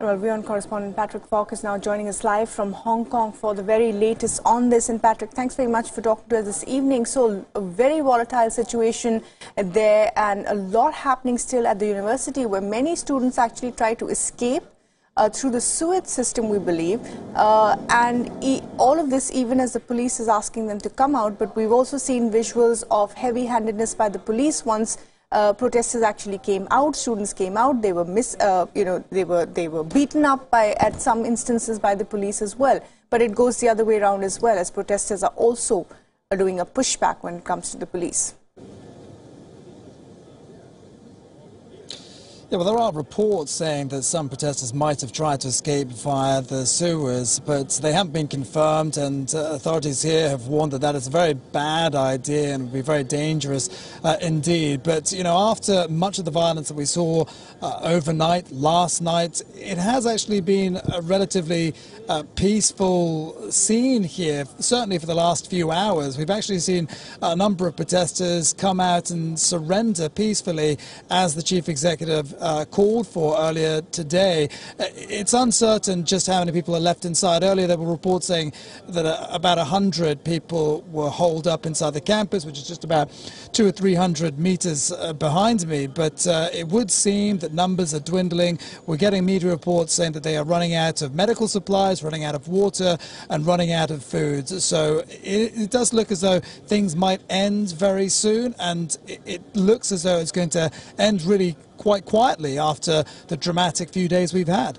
And our Vion correspondent Patrick Falk is now joining us live from Hong Kong for the very latest on this. And Patrick, thanks very much for talking to us this evening. So a very volatile situation there and a lot happening still at the university, where many students actually try to escape through the sewage system, we believe. And all of this even as the police is asking them to come out. But we've also seen visuals of heavy-handedness by the police once protesters actually came out. Students came out. They were they were beaten up at some instances by the police as well. But it goes the other way around as well, as protesters are also doing a pushback when it comes to the police. Yeah, well, there are reports saying that some protesters might have tried to escape via the sewers, but they haven't been confirmed, and authorities here have warned that that is a very bad idea and would be very dangerous indeed. But, you know, after much of the violence that we saw overnight, last night, it has actually been a relatively peaceful scene here, certainly for the last few hours. We've actually seen a number of protesters come out and surrender peacefully, as the chief executive called for earlier today. It's uncertain just how many people are left inside. Earlier there were reports saying that about 100 people were holed up inside the campus, which is just about 200 or 300 meters behind me. But it would seem that numbers are dwindling. We're getting media reports saying that they are running out of medical supplies, running out of water, and running out of food. So it does look as though things might end very soon, and it looks as though it's going to end really quite quietly after the dramatic few days we've had.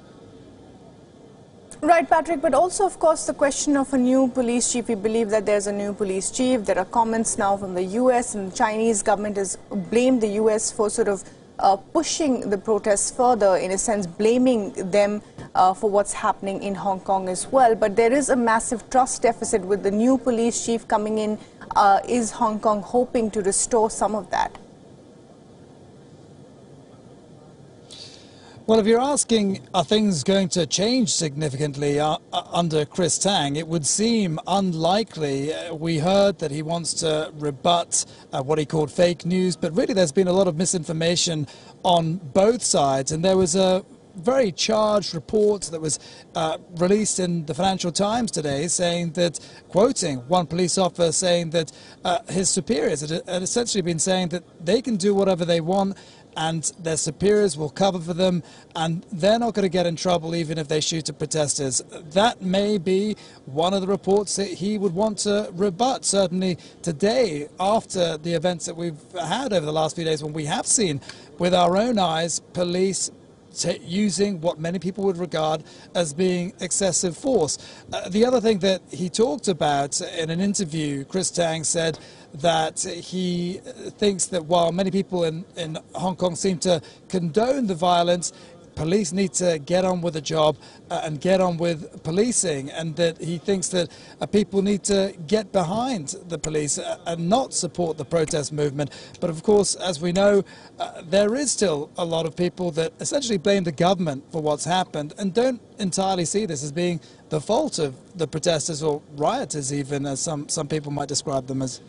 Right, Patrick, but also, of course, the question of a new police chief. We believe that there's a new police chief. There are comments now from the U.S., and the Chinese government has blamed the U.S. for sort of pushing the protests further, in a sense blaming them for what's happening in Hong Kong as well. But there is a massive trust deficit with the new police chief coming in. Is Hong Kong hoping to restore some of that? Well, if you're asking, are things going to change significantly under Chris Tang, it would seem unlikely. We heard that he wants to rebut what he called fake news, but really there's been a lot of misinformation on both sides, and there was a very charged report that was released in the Financial Times today, saying that, quoting one police officer, saying that his superiors had essentially been saying that they can do whatever they want and their superiors will cover for them, and they're not going to get in trouble even if they shoot at protesters. That may be one of the reports that he would want to rebut, certainly today, after the events that we've had over the last few days, when we have seen with our own eyes police using what many people would regard as being excessive force. The other thing that he talked about in an interview, Chris Tang said that he thinks that while many people in Hong Kong seem to condone the violence, police need to get on with the job and get on with policing, and that he thinks that people need to get behind the police and not support the protest movement. But of course, as we know, there is still a lot of people that essentially blame the government for what's happened and don't entirely see this as being the fault of the protesters or rioters even, as some people might describe them as.